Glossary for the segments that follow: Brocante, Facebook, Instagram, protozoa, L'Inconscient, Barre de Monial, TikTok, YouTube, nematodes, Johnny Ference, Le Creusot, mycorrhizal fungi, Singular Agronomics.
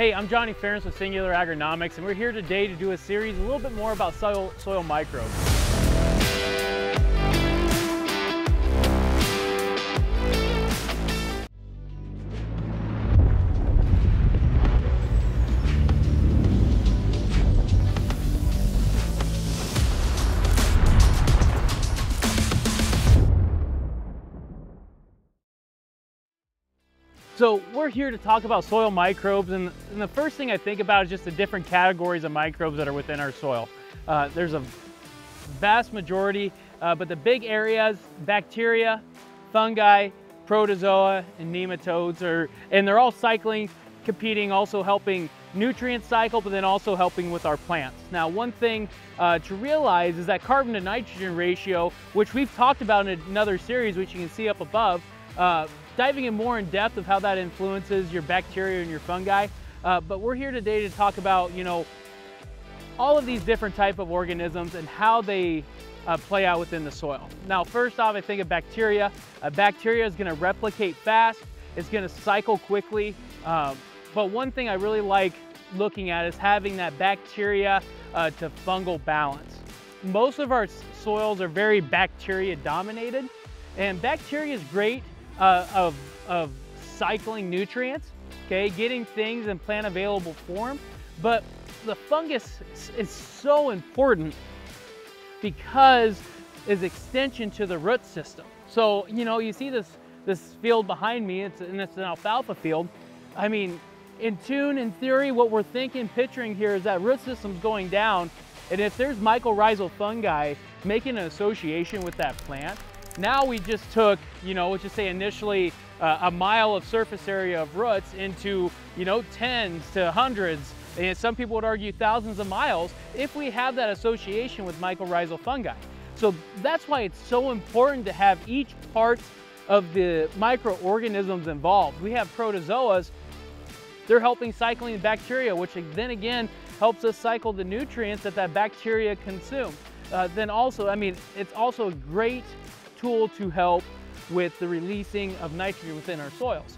Hey, I'm Johnny Ference with Singular Agronomics, and we're here today to do a series a little bit more about soil microbes. So we're here to talk about soil microbes, and the first thing I think about is just the different categories of microbes that are within our soil. There's a vast majority, but the big areas, bacteria, fungi, protozoa, and nematodes, and they're all cycling, competing, also helping nutrient cycle, but then also helping with our plants. Now, one thing to realize is that carbon to nitrogen ratio, which we've talked about in another series, which you can see up above, diving in more in depth of how that influences your bacteria and your fungi, but we're here today to talk about, you know, all of these different type of organisms and how they play out within the soil. Now, first off, I think of bacteria. Bacteria is going to replicate fast. It's going to cycle quickly. But one thing I really like looking at is having that bacteria to fungal balance. Most of our soils are very bacteria dominated, and bacteria is great of cycling nutrients, okay, getting things in plant available form, but the fungus is so important because it's extension to the root system. So, you know, you see this field behind me, it's an alfalfa field. I mean, in theory, what we're picturing here is that root system's going down, and if there's mycorrhizal fungi making an association with that plant, now we just took, you know, let's just say initially a mile of surface area of roots into, you know, tens to hundreds, and some people would argue thousands of miles if we have that association with mycorrhizal fungi. So that's why it's so important to have each part of the microorganisms involved. We have protozoas, they're helping cycling bacteria, which then again helps us cycle the nutrients that bacteria consume. Then also, I mean, it's also a great tool to help with the releasing of nitrogen within our soils.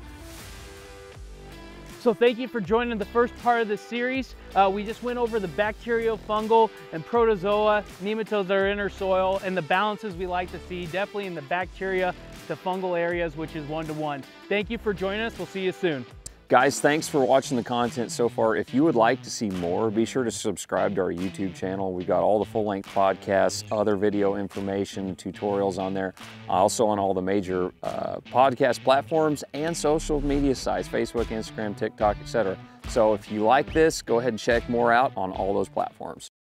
So thank you for joining the first part of this series. We just went over the bacterial, fungal, and protozoa, nematodes that are in our soil, and the balances we like to see, definitely in the bacteria to fungal areas, which is 1-to-1. Thank you for joining us. We'll see you soon. Guys, thanks for watching the content so far. If you would like to see more, be sure to subscribe to our YouTube channel. We've got all the full-length podcasts, other video information, tutorials on there. Also on all the major podcast platforms and social media sites, Facebook, Instagram, TikTok, etc. So if you like this, go ahead and check more out on all those platforms.